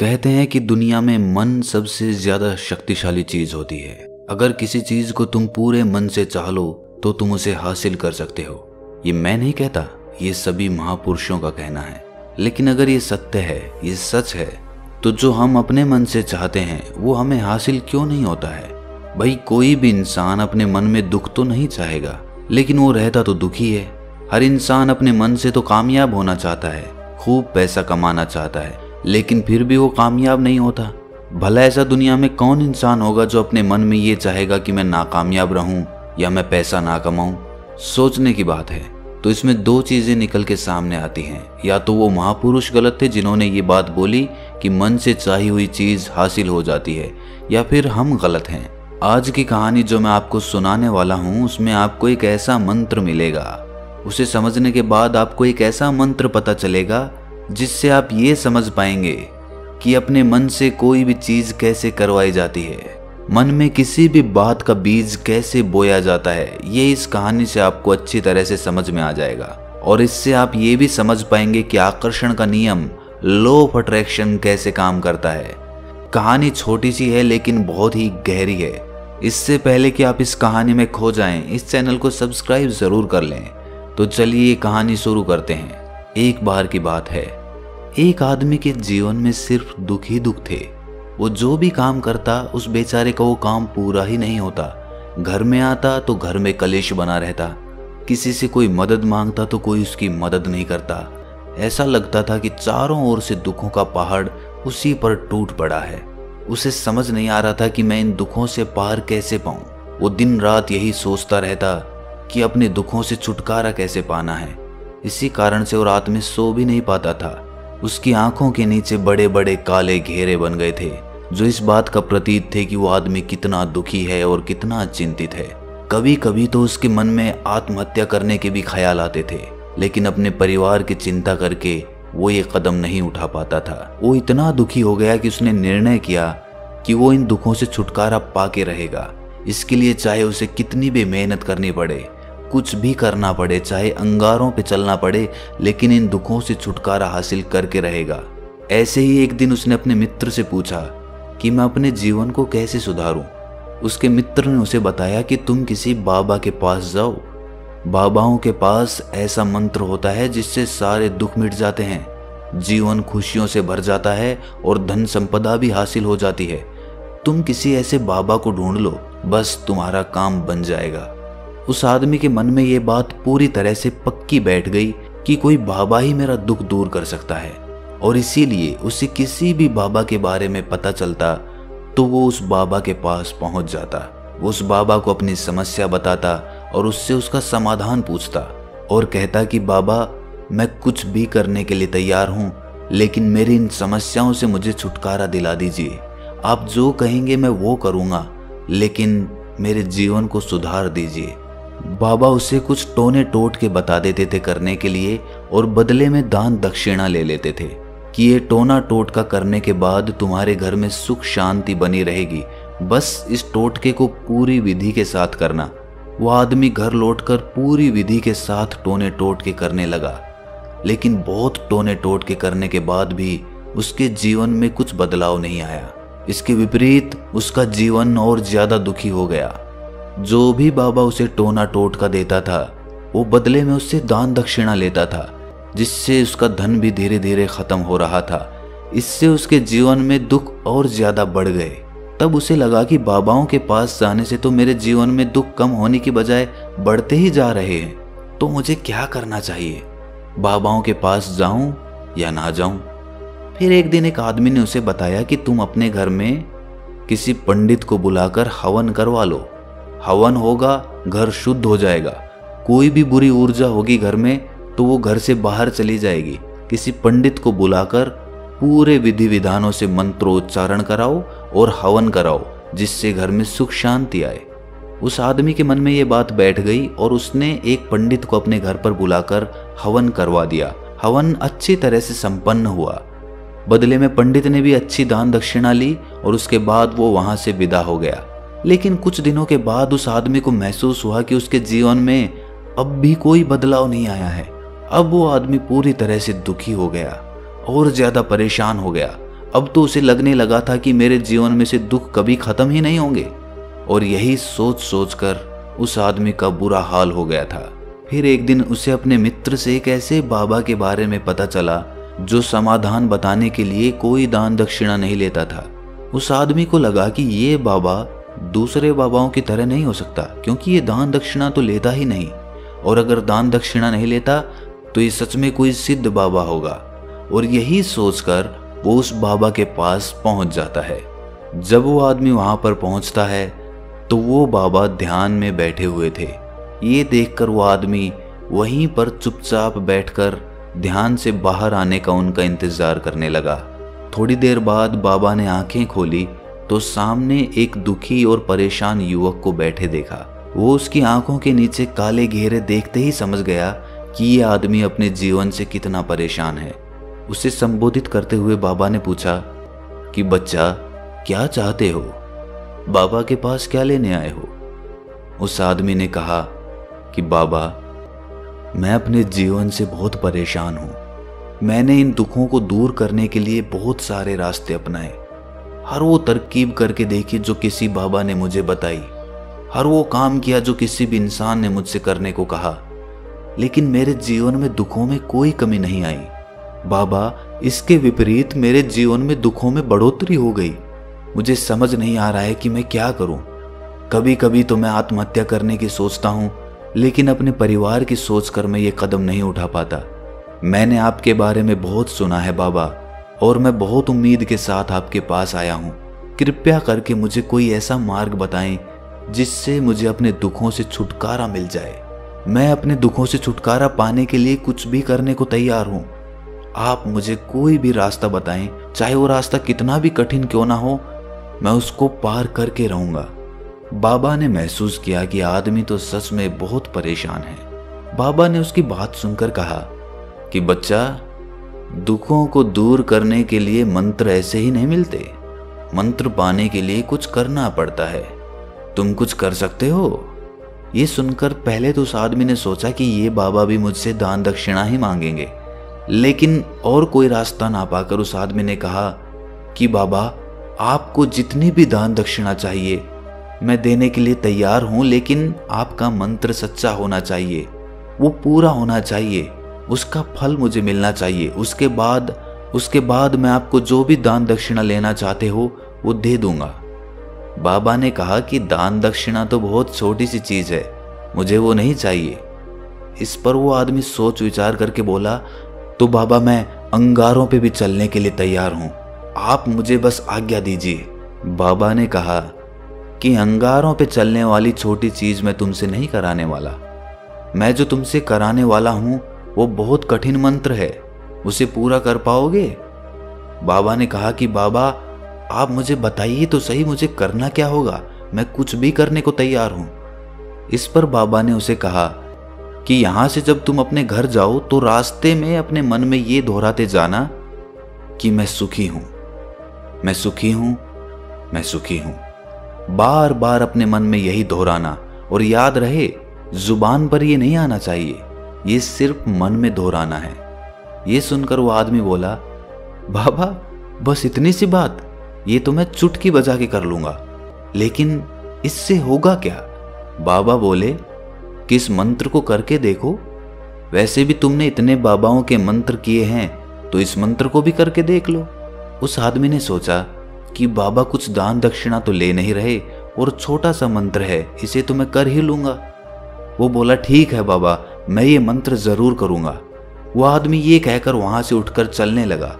कहते हैं कि दुनिया में मन सबसे ज्यादा शक्तिशाली चीज होती है। अगर किसी चीज को तुम पूरे मन से चाह लो तो तुम उसे हासिल कर सकते हो। ये मैं नहीं कहता, ये सभी महापुरुषों का कहना है। लेकिन अगर ये सत्य है, ये सच है, तो जो हम अपने मन से चाहते हैं वो हमें हासिल क्यों नहीं होता है? भाई कोई भी इंसान अपने मन में दुख तो नहीं चाहेगा, लेकिन वो रहता तो दुखी है। हर इंसान अपने मन से तो कामयाब होना चाहता है, खूब पैसा कमाना चाहता है, लेकिन फिर भी वो कामयाब नहीं होता। भला ऐसा दुनिया में कौन इंसान होगा जो अपने मन में ये चाहेगा कि मैं नाकामयाब रहूं या मैं पैसा ना कमाऊं? सोचने की बात है। तो इसमें दो चीज़ें निकल के सामने आती हैं, या तो वो महापुरुष गलत थे जिन्होंने ये बात बोली कि मन से चाही हुई चीज़ हासिल हो जाती है, या फिर हम गलत हैं। आज की कहानी जो मैं आपको सुनाने वाला हूँ उसमें आपको एक ऐसा मंत्र मिलेगा, उसे समझने के बाद आपको एक ऐसा मंत्र पता चलेगा जिससे आप ये समझ पाएंगे कि अपने मन से कोई भी चीज़ कैसे करवाई जाती है, मन में किसी भी बात का बीज कैसे बोया जाता है। ये इस कहानी से आपको अच्छी तरह से समझ में आ जाएगा, और इससे आप ये भी समझ पाएंगे कि आकर्षण का नियम, लॉ ऑफ अट्रैक्शन, कैसे काम करता है। कहानी छोटी सी है लेकिन बहुत ही गहरी है। इससे पहले कि आप इस कहानी में खो जाएं, इस चैनल को सब्सक्राइब ज़रूर कर लें। तो चलिए ये कहानी शुरू करते हैं। एक बार की बात है, एक आदमी के जीवन में सिर्फ दुख ही दुख थे। वो जो भी काम करता उस बेचारे का वो काम पूरा ही नहीं होता। घर में आता तो घर में कलेश बना रहता, किसी से कोई मदद मांगता तो कोई उसकी मदद नहीं करता। ऐसा लगता था कि चारों ओर से दुखों का पहाड़ उसी पर टूट पड़ा है। उसे समझ नहीं आ रहा था कि मैं इन दुखों से पार कैसे पाऊं। वो दिन रात यही सोचता रहता कि अपने दुखों से छुटकारा कैसे पाना है। इसी कारण से वो रात में सो भी नहीं पाता था। उसकी आंखों के नीचे बड़े बड़े काले घेरे बन गए थे जो इस बात का प्रतीक थे कि वो आदमी कितना दुखी है और कितना चिंतित है। कभी कभी तो उसके मन में आत्महत्या करने के भी ख्याल आते थे, लेकिन अपने परिवार की चिंता करके वो ये कदम नहीं उठा पाता था। वो इतना दुखी हो गया कि उसने निर्णय किया कि वो इन दुखों से छुटकारा पा के रहेगा। इसके लिए चाहे उसे कितनी भी मेहनत करनी पड़े, कुछ भी करना पड़े, चाहे अंगारों पे चलना पड़े, लेकिन इन दुखों से छुटकारा हासिल करके रहेगा। ऐसे ही एक दिन उसने अपने मित्र से पूछा कि मैं अपने जीवन को कैसे सुधारूं। उसके मित्र ने उसे बताया कि तुम किसी बाबा के पास जाओ। बाबाओं के पास ऐसा मंत्र होता है जिससे सारे दुख मिट जाते हैं, जीवन खुशियों से भर जाता है और धन संपदा भी हासिल हो जाती है। तुम किसी ऐसे बाबा को ढूंढ लो, बस तुम्हारा काम बन जाएगा। उस आदमी के मन में ये बात पूरी तरह से पक्की बैठ गई कि कोई बाबा ही मेरा दुख दूर कर सकता है, और इसीलिए उसे किसी भी बाबा के बारे में पता चलता तो वो उस बाबा के पास पहुंच जाता। वो उस बाबा को अपनी समस्या बताता और उससे उसका समाधान पूछता और कहता कि बाबा, मैं कुछ भी करने के लिए तैयार हूँ, लेकिन मेरी इन समस्याओं से मुझे छुटकारा दिला दीजिए। आप जो कहेंगे मैं वो करूँगा, लेकिन मेरे जीवन को सुधार दीजिए। बाबा उसे कुछ टोने टोट के बता देते थे करने के लिए, और बदले में दान दक्षिणा ले लेते थे कि ये टोना टोट का करने के बाद तुम्हारे घर में सुख शांति बनी रहेगी, बस इस टोटके को पूरी विधि के साथ करना। वो आदमी घर लौटकर पूरी विधि के साथ टोने टोटके करने लगा, लेकिन बहुत टोने टोटके करने के बाद भी उसके जीवन में कुछ बदलाव नहीं आया। इसके विपरीत उसका जीवन और ज़्यादा दुखी हो गया। जो भी बाबा उसे टोना टोटका देता था वो बदले में उससे दान दक्षिणा लेता था, जिससे उसका धन भी धीरे धीरे खत्म हो रहा था। इससे उसके जीवन में दुख और ज़्यादा बढ़ गए। तब उसे लगा कि बाबाओं के पास जाने से तो मेरे जीवन में दुख कम होने की बजाय बढ़ते ही जा रहे हैं, तो मुझे क्या करना चाहिए? बाबाओं के पास जाऊं या ना जाऊं? फिर एक दिन एक आदमी ने उसे बताया कि तुम अपने घर में किसी पंडित को बुलाकर हवन करवा लो। हवन होगा, घर शुद्ध हो जाएगा। कोई भी बुरी ऊर्जा होगी घर में तो वो घर से बाहर चली जाएगी। किसी पंडित को बुलाकर पूरे विधि विधानों से मंत्रोच्चारण कराओ और हवन कराओ, जिससे घर में सुख शांति आए। उस आदमी के मन में ये बात बैठ गई और उसने एक पंडित को अपने घर पर बुलाकर हवन करवा दिया। हवन अच्छी तरह से संपन्न हुआ। बदले में पंडित ने भी अच्छी दान दक्षिणा ली और उसके बाद वो वहाँ से विदा हो गया। लेकिन कुछ दिनों के बाद उस आदमी को महसूस हुआ कि उसके जीवन में अब भी कोई बदलाव नहीं आया है। अब वो आदमी पूरी तरह से दुखी हो गया और ज़्यादा परेशान हो गया। अब तो उसे लगने लगा था कि मेरे जीवन में से दुख कभी खत्म ही नहीं होंगे, और यही सोच सोच कर उस आदमी का बुरा हाल हो गया था। फिर एक दिन उसे अपने मित्र से एक ऐसे बाबा के बारे में पता चला जो समाधान बताने के लिए कोई दान दक्षिणा नहीं लेता था। उस आदमी को लगा कि ये बाबा दूसरे बाबाओं की तरह नहीं हो सकता, क्योंकि ये दान दक्षिणा तो लेता ही नहीं, और अगर दान दक्षिणा नहीं लेता तो ये सच में कोई सिद्ध बाबा होगा। और यही सोचकर वो उस बाबा के पास पहुंच जाता है। जब वो आदमी वहां पर पहुंचता है तो वो बाबा ध्यान में बैठे हुए थे। ये देखकर वो आदमी वहीं पर चुपचाप बैठकर ध्यान से बाहर आने का उनका इंतजार करने लगा। थोड़ी देर बाद बाबा ने आंखें खोली तो सामने एक दुखी और परेशान युवक को बैठे देखा। वो उसकी आंखों के नीचे काले घेरे देखते ही समझ गया कि ये आदमी अपने जीवन से कितना परेशान है। उसे संबोधित करते हुए बाबा ने पूछा कि बच्चा, क्या चाहते हो? बाबा के पास क्या लेने आए हो? उस आदमी ने कहा कि बाबा, मैं अपने जीवन से बहुत परेशान हूँ। मैंने इन दुखों को दूर करने के लिए बहुत सारे रास्ते अपनाए, हर वो तरकीब करके देखी जो किसी बाबा ने मुझे बताई, हर वो काम किया जो किसी भी इंसान ने मुझसे करने को कहा, लेकिन मेरे जीवन में दुखों में कोई कमी नहीं आई। बाबा, इसके विपरीत मेरे जीवन में दुखों में बढ़ोतरी हो गई। मुझे समझ नहीं आ रहा है कि मैं क्या करूं। कभी कभी तो मैं आत्महत्या करने की सोचता हूं, लेकिन अपने परिवार की सोचकर मैं ये कदम नहीं उठा पाता। मैंने आपके बारे में बहुत सुना है बाबा, और मैं बहुत उम्मीद के साथ आपके पास आया हूँ। कृपया करके मुझे कोई ऐसा मार्ग बताएं जिससे मुझे अपने दुखों से छुटकारा मिल जाए। मैं अपने दुखों से छुटकारा पाने के लिए कुछ भी करने को तैयार हूँ। आप मुझे कोई भी रास्ता बताएं, चाहे वो रास्ता कितना भी कठिन क्यों ना हो, मैं उसको पार करके रहूँगा। बाबा ने महसूस किया कि आदमी तो सच में बहुत परेशान है। बाबा ने उसकी बात सुनकर कहा कि बच्चा, दुखों को दूर करने के लिए मंत्र ऐसे ही नहीं मिलते। मंत्र पाने के लिए कुछ करना पड़ता है। तुम कुछ कर सकते हो? ये सुनकर पहले तो उस आदमी ने सोचा कि ये बाबा भी मुझसे दान दक्षिणा ही मांगेंगे, लेकिन और कोई रास्ता ना पाकर उस आदमी ने कहा कि बाबा, आपको जितनी भी दान दक्षिणा चाहिए मैं देने के लिए तैयार हूँ, लेकिन आपका मंत्र सच्चा होना चाहिए, वो पूरा होना चाहिए, उसका फल मुझे मिलना चाहिए। उसके बाद मैं आपको जो भी दान दक्षिणा लेना चाहते हो वो दे दूंगा। बाबा ने कहा कि दान दक्षिणा तो बहुत छोटी सी चीज़ है, मुझे वो नहीं चाहिए। इस पर वो आदमी सोच विचार करके बोला, तो बाबा, मैं अंगारों पे भी चलने के लिए तैयार हूँ, आप मुझे बस आज्ञा दीजिए। बाबा ने कहा कि अंगारों पे चलने वाली छोटी चीज़ मैं तुमसे नहीं कराने वाला। मैं जो तुमसे कराने वाला हूँ वो बहुत कठिन मंत्र है, उसे पूरा कर पाओगे? बाबा ने कहा कि बाबा, आप मुझे बताइए तो सही, मुझे करना क्या होगा, मैं कुछ भी करने को तैयार हूँ। इस पर बाबा ने उसे कहा कि यहाँ से जब तुम अपने घर जाओ तो रास्ते में अपने मन में ये दोहराते जाना कि मैं सुखी हूँ, मैं सुखी हूँ, मैं सुखी हूँ। बार बार अपने मन में यही दोहराना, और याद रहे जुबान पर ये नहीं आना चाहिए, ये सिर्फ मन में दोहराना है। ये सुनकर वो आदमी बोला, बाबा, बस इतनी सी बात, ये तो मैं चुटकी बजा के कर लूँगा, लेकिन इससे होगा क्या? बाबा बोले, किस मंत्र को करके देखो, वैसे भी तुमने इतने बाबाओं के मंत्र किए हैं तो इस मंत्र को भी करके देख लो। उस आदमी ने सोचा कि बाबा कुछ दान दक्षिणा तो ले नहीं रहे, और छोटा सा मंत्र है, इसे तो मैं कर ही लूँगा। वो बोला, ठीक है बाबा, मैं ये मंत्र ज़रूर करूँगा। वह आदमी ये कहकर वहाँ से उठकर चलने लगा,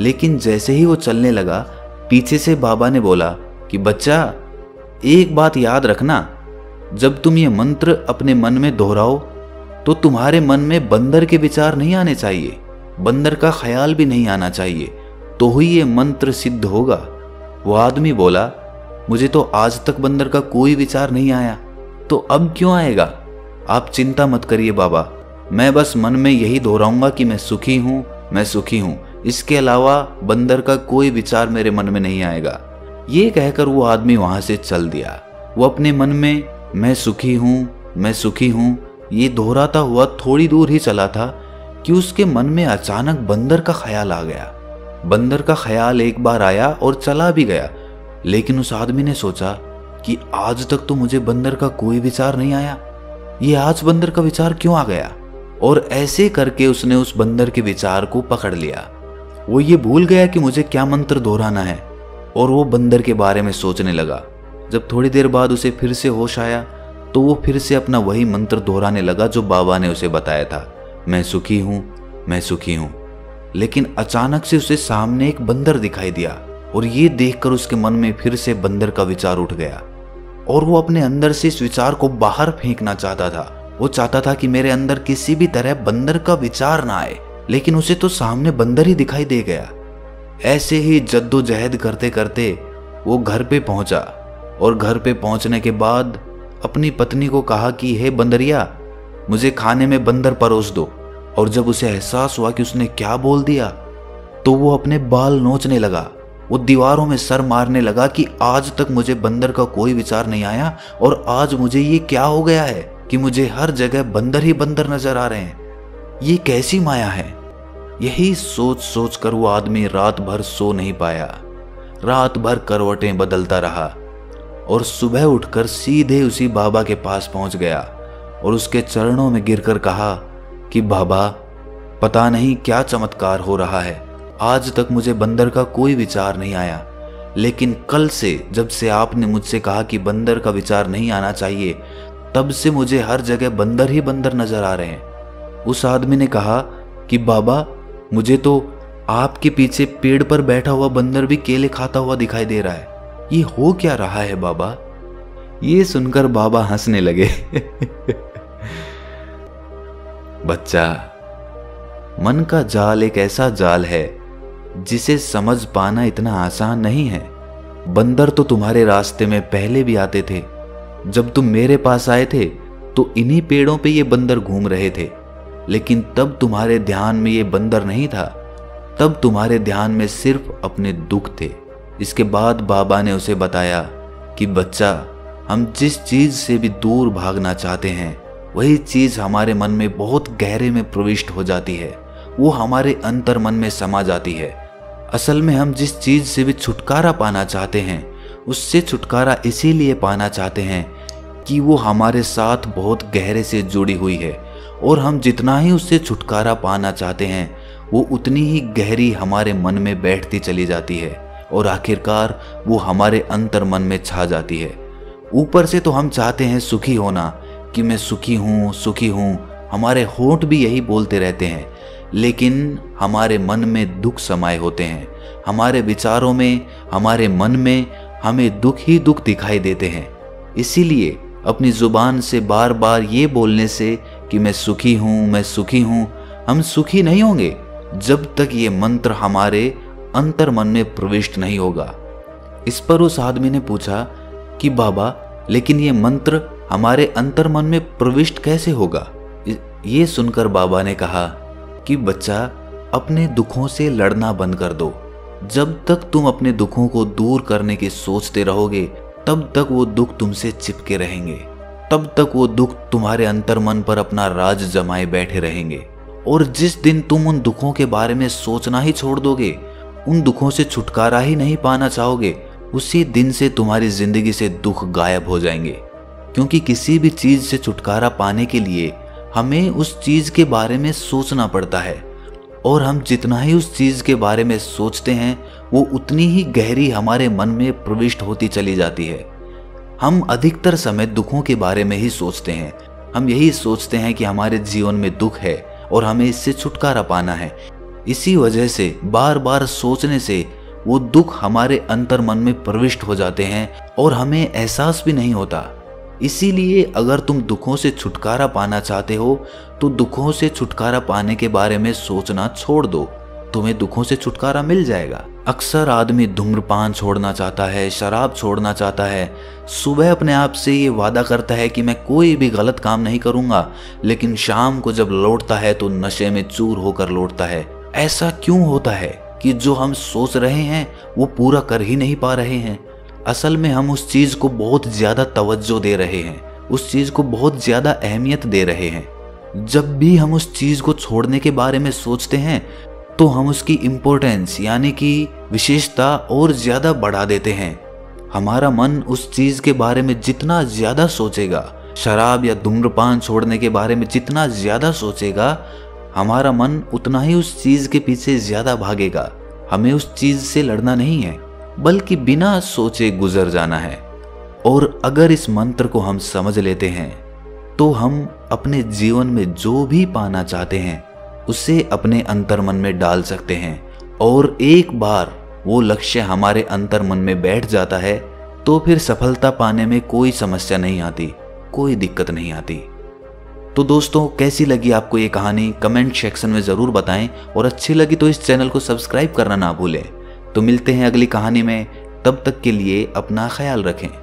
लेकिन जैसे ही वो चलने लगा पीछे से बाबा ने बोला कि बच्चा, एक बात याद रखना, जब तुम ये मंत्र अपने मन में दोहराओ तो तुम्हारे मन में बंदर के विचार नहीं आने चाहिए, बंदर का ख्याल भी नहीं आना चाहिए, तो ही ये मंत्र सिद्ध होगा। वो आदमी बोला, मुझे तो आज तक बंदर का कोई विचार नहीं आया, तो अब क्यों आएगा? आप चिंता मत करिए बाबा, मैं बस मन में यही दोहराऊंगा कि मैं सुखी हूँ, मैं सुखी हूँ, इसके अलावा बंदर का कोई विचार मेरे मन में नहीं आएगा। ये कहकर वो आदमी वहाँ से चल दिया। वो अपने मन में मैं सुखी हूँ, मैं सुखी हूँ, ये दोहराता हुआ थोड़ी दूर ही चला था कि उसके मन में अचानक बंदर का ख्याल आ गया। बंदर का ख्याल एक बार आया और चला भी गया, लेकिन उस आदमी ने सोचा कि आज तक तो मुझे बंदर का कोई विचार नहीं आया, ये आज बंदर का विचार क्यों आ गया। और ऐसे करके उसने उस बंदर के विचार को पकड़ लिया। वो ये भूल गया कि मुझे क्या मंत्र दोहराना है और वो बंदर के बारे में सोचने लगा। जब थोड़ी देर बाद उसे फिर से होश आया तो वो फिर से अपना वही मंत्र दोहराने लगा जो बाबा ने उसे बताया था, मैं सुखी हूँ, मैं सुखी हूँ। लेकिन अचानक से उसे सामने एक बंदर दिखाई दिया और ये देखकर उसके मन में फिर से बंदर का विचार उठ गया और वो अपने अंदर से इस विचार को बाहर फेंकना चाहता था। वो चाहता था कि मेरे अंदर किसी भी तरह बंदर का विचार ना आए, लेकिन उसे तो सामने बंदर ही दिखाई दे गया। ऐसे ही जद्दोजहद करते करते वो घर पे पहुंचा और घर पे पहुंचने के बाद अपनी पत्नी को कहा कि हे बंदरिया, मुझे खाने में बंदर परोस दो। और जब उसे एहसास हुआ कि उसने क्या बोल दिया तो वो अपने बाल नोचने लगा, वो दीवारों में सर मारने लगा कि आज तक मुझे बंदर का कोई विचार नहीं आया और आज मुझे ये क्या हो गया है कि मुझे हर जगह बंदर ही बंदर नजर आ रहे हैं, ये कैसी माया है। यही सोच सोच कर वो आदमी रात भर सो नहीं पाया, रात भर करवटें बदलता रहा और सुबह उठकर सीधे उसी बाबा के पास पहुंच गया और उसके चरणों में गिरकर कहा कि बाबा, पता नहीं क्या चमत्कार हो रहा है, आज तक मुझे बंदर का कोई विचार नहीं आया, लेकिन कल से जब से आपने मुझसे कहा कि बंदर का विचार नहीं आना चाहिए तब से मुझे हर जगह बंदर ही बंदर नजर आ रहे हैं। उस आदमी ने कहा कि बाबा, मुझे तो आपके पीछे पेड़ पर बैठा हुआ बंदर भी केले खाता हुआ दिखाई दे रहा है, ये हो क्या रहा है बाबा। ये सुनकर बाबा हंसने लगे बच्चा, मन का जाल एक ऐसा जाल है जिसे समझ पाना इतना आसान नहीं है। बंदर तो तुम्हारे रास्ते में पहले भी आते थे, जब तुम मेरे पास आए थे तो इन्हीं पेड़ों पे ये बंदर घूम रहे थे, लेकिन तब तुम्हारे ध्यान में ये बंदर नहीं था, तब तुम्हारे ध्यान में सिर्फ अपने दुख थे। इसके बाद बाबा ने उसे बताया कि बच्चा, हम जिस चीज़ से भी दूर भागना चाहते हैं वही चीज़ हमारे मन में बहुत गहरे में प्रविष्ट हो जाती है, वो हमारे अंतर मन में समा जाती है। असल में हम जिस चीज़ से भी छुटकारा पाना चाहते हैं उससे छुटकारा इसीलिए पाना चाहते हैं कि वो हमारे साथ बहुत गहरे से जुड़ी हुई है और हम जितना ही उससे छुटकारा पाना चाहते हैं वो उतनी ही गहरी हमारे मन में बैठती चली जाती है और आखिरकार वो हमारे अंतर मन में छा जाती है। ऊपर से तो हम चाहते हैं सुखी होना, कि मैं सुखी हूँ, सुखी हूँ, हमारे होंठ भी यही बोलते रहते हैं, लेकिन हमारे मन में दुख समाये होते हैं, हमारे विचारों में, हमारे मन में हमें दुख ही दुख दिखाई देते हैं। इसीलिए अपनी ज़ुबान से बार बार ये बोलने से कि मैं सुखी हूँ, मैं सुखी हूँ, हम सुखी नहीं होंगे जब तक ये मंत्र हमारे अंतर मन में प्रविष्ट नहीं होगा। इस पर उस आदमी ने पूछा कि बाबा, लेकिन ये मंत्र हमारे अंतर मन में प्रविष्ट कैसे होगा। ये सुनकर बाबा ने कहा कि बच्चा, अपने दुखों से लड़ना बंद कर दो। जब तक तुम अपने दुखों को दूर करने की सोचते रहोगे तब तक वो दुख तुमसे चिपके रहेंगे, तब तक वो दुख तुम्हारे अंतर्मन पर अपना राज जमाए बैठे रहेंगे। और जिस दिन तुम उन दुखों के बारे में सोचना ही छोड़ दोगे, उन दुखों से छुटकारा ही नहीं पाना चाहोगे, उसी दिन से तुम्हारी जिंदगी से दुख गायब हो जाएंगे। क्योंकि किसी भी चीज़ से छुटकारा पाने के लिए हमें उस चीज़ के बारे में सोचना पड़ता है और हम जितना ही उस चीज़ के बारे में सोचते हैं वो उतनी ही गहरी हमारे मन में प्रविष्ट होती चली जाती है। हम अधिकतर समय दुखों के बारे में ही सोचते हैं, हम यही सोचते हैं कि हमारे जीवन में दुख है और हमें इससे छुटकारा पाना है। इसी वजह से बार बार सोचने से वो दुख हमारे अंतर मन में प्रविष्ट हो जाते हैं और हमें एहसास भी नहीं होता। इसीलिए अगर तुम दुखों से छुटकारा पाना चाहते हो तो दुखों से छुटकारा पाने के बारे में सोचना छोड़ दो, तुम्हें दुखों से छुटकारा मिल जाएगा। अक्सर आदमी धूम्रपान छोड़ना चाहता है, शराब छोड़ना चाहता है, सुबह अपने आप से ये वादा करता है कि मैं कोई भी गलत काम नहीं करूँगा, लेकिन शाम को जब लौटता है तो नशे में चूर होकर लौटता है। ऐसा क्यों होता है कि जो हम सोच रहे हैं वो पूरा कर ही नहीं पा रहे हैं। असल में हम उस चीज़ को बहुत ज़्यादा तवज्जो दे रहे हैं, उस चीज़ को बहुत ज़्यादा अहमियत दे रहे हैं। जब भी हम उस चीज़ को छोड़ने के बारे में सोचते हैं तो हम उसकी इम्पोर्टेंस यानी कि विशेषता और ज़्यादा बढ़ा देते हैं। हमारा मन उस चीज़ के बारे में जितना ज़्यादा सोचेगा, शराब या धूम्रपान छोड़ने के बारे में जितना ज़्यादा सोचेगा, हमारा मन उतना ही उस चीज़ के पीछे ज़्यादा भागेगा। हमें उस चीज़ से लड़ना नहीं है, बल्कि बिना सोचे गुजर जाना है। और अगर इस मंत्र को हम समझ लेते हैं तो हम अपने जीवन में जो भी पाना चाहते हैं उसे अपने अंतर्मन में डाल सकते हैं। और एक बार वो लक्ष्य हमारे अंतर्मन में बैठ जाता है तो फिर सफलता पाने में कोई समस्या नहीं आती, कोई दिक्कत नहीं आती। तो दोस्तों, कैसी लगी आपको ये कहानी कमेंट सेक्शन में ज़रूर बताएं, और अच्छी लगी तो इस चैनल को सब्सक्राइब करना ना भूलें। तो मिलते हैं अगली कहानी में, तब तक के लिए अपना ख्याल रखें।